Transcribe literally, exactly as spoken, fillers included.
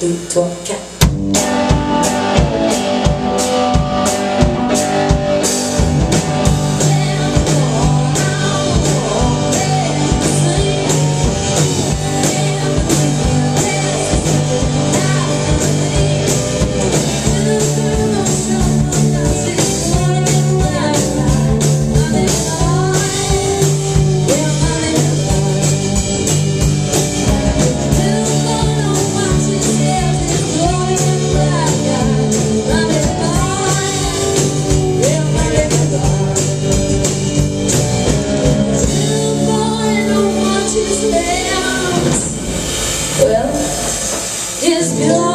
deux, trois, quatre. Well, it's beautiful.